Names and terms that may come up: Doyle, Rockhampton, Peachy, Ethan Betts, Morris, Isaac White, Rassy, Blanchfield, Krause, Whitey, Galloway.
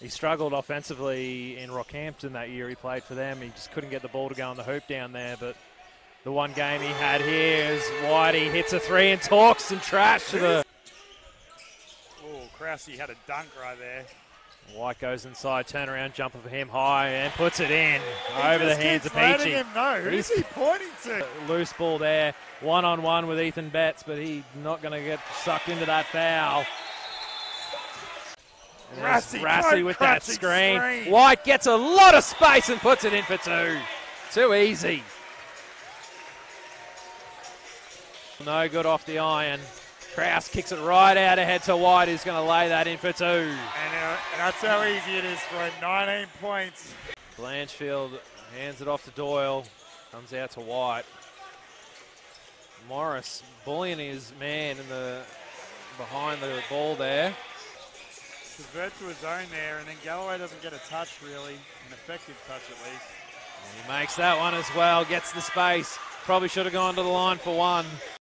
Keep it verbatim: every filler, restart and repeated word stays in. He struggled offensively in Rockhampton that year he played for them. He just couldn't get the ball to go on the hoop down there. But the one game he had here is Whitey hits a three and talks some trash to the... Oh, Krause had a dunk right there. White goes inside, turnaround jumper for him high and puts it in. He over the hands of Peachy. Him, no. Who's he pointing to? Loose ball there, one-on-one -on -one with Ethan Betts, but he's not going to get sucked into that foul. Rassy, Rassy no with that screen. screen. White gets a lot of space and puts it in for two. Too easy. No good off the iron. Krause kicks it right out ahead to White, who's going to lay that in for two. And uh, that's how easy it is for him. nineteen points. Blanchfield hands it off to Doyle. Comes out to White. Morris bullying his man in the behind the ball there. Convert to his own there, and then Galloway doesn't get a touch, really, an effective touch at least. And he makes that one as well, gets the space. Probably should have gone to the line for one.